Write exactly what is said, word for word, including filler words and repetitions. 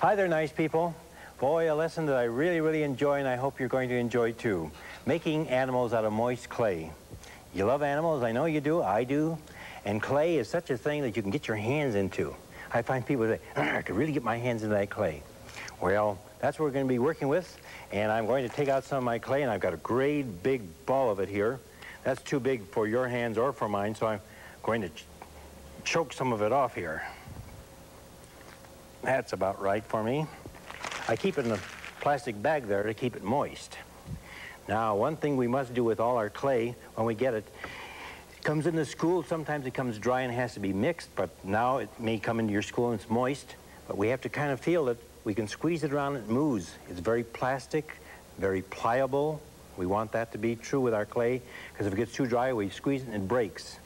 Hi there, nice people. Boy, a lesson that I really, really enjoy, and I hope you're going to enjoy too. Making animals out of moist clay. You love animals, I know you do, I do. And clay is such a thing that you can get your hands into. I find people say, I could really get my hands into that clay. Well, that's what we're going to be working with, and I'm going to take out some of my clay, and I've got a great big ball of it here. That's too big for your hands or for mine, so I'm going to ch choke some of it off here. That's about right for me. I keep it in a plastic bag there to keep it moist. Now, one thing we must do with all our clay when we get it, it comes into school, sometimes it comes dry and has to be mixed, but now it may come into your school and it's moist, but we have to kind of feel that we can squeeze it around and it moves. It's very plastic, very pliable. We want that to be true with our clay, because if it gets too dry, we squeeze it and it breaks.